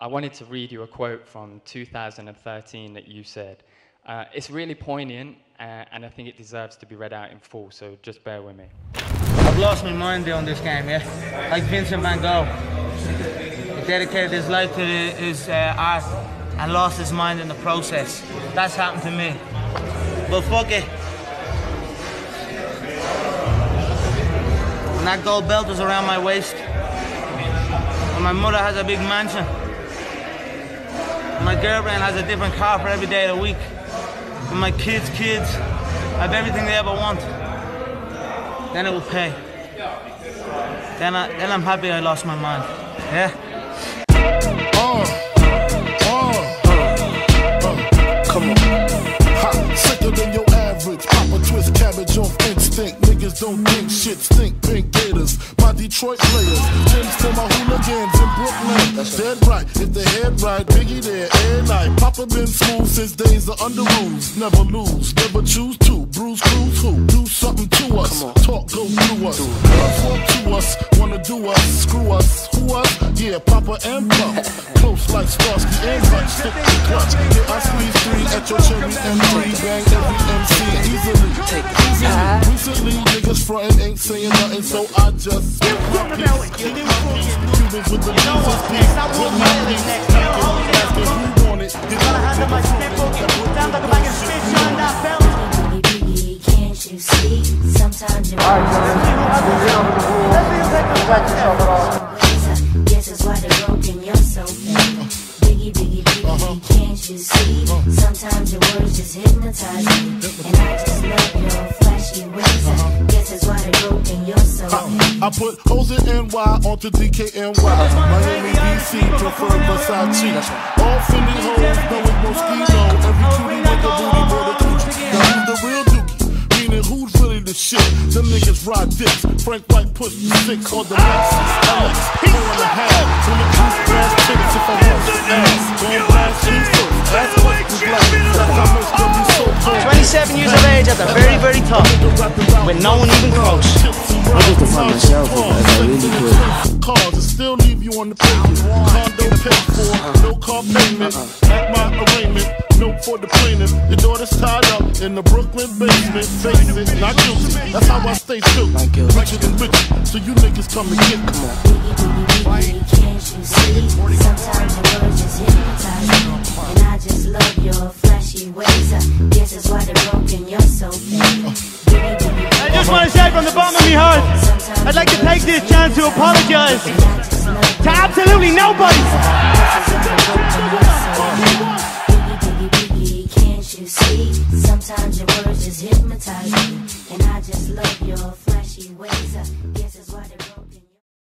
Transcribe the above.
I wanted to read you a quote from 2013 that you said. It's really poignant, and I think it deserves to be read out in full, so just bear with me. I've lost my mind on this game, yeah? Like Vincent Van Gogh. He dedicated his life to his art and lost his mind in the process. That's happened to me. But fuck it. And that gold belt was around my waist. And my mother has a big mansion. And my girlfriend has a different car for every day of the week. And my kids, I have everything they ever want. Then it will pay. Then I'm happy I lost my mind. Yeah? Come on. Hot, sicker than your average. Pop a twist cabbage off instinct. Niggas don't think shit stink. Pink gators, my Detroit players. Tim's to my hooligans in Brooklyn. That's dead right. If they head right, Biggie there, and I. Papa been school since days of under rules. Never lose, never choose to. Bruise, cruise, who? Do something to us. Talk, go through us. Talk to us, wanna do us. Screw us, who us? Yeah, Papa and Pump. Close like Starsky and White, stick to clutch. Yeah, I squeeze three at your cherry M3. Bang every MC easily. Recently, niggas frontin' ain't saying nothing, so I just give up peace. Cubans with the losers beat. Put my peace, not who want it. Did I have my step on? You see, sometimes you guess is why they broke in your soul. Biggie, biggie, biggie, can't you see? Sometimes your words just hypnotize me. And I just love your flashy ways. Guess is why they broke in your soul. I put O's and NY onto DKNY. Miami, DC, prefer Versace. All Philly hoes know it's Moschino. Every cutie with the booty, boy, the coochie. Now who's the real dookie? Meaning who's really the shit? Them niggas ride dicks. Frank White pushed the six on the Lexus LX. 4.5. When the juice grass chicks if I want to ass. Going last cheese first. That's what it was like. I must have been so cold. 27 years of age at the very, very top. When no one even close. I just to find myself as I really could. Cars that still leave you on the pavement. Condo paid for, no car payment. At my arraignment, note for the plaintiff. Your daughter's tied up in the Brooklyn basement. Not guilty, that's how I stay still. Richer than rich, so you niggas come and get them. Can't you see? Sometimes your words just hypnotize me. And I just love your flashy ways. Guess that's why they're broken, you're so fake. I just want to say from the bottom of my heart, I'd like to take this chance to apologize to absolutely nobody. Can't you see? Sometimes your words just hypnotize me. And I just love your flashy ways.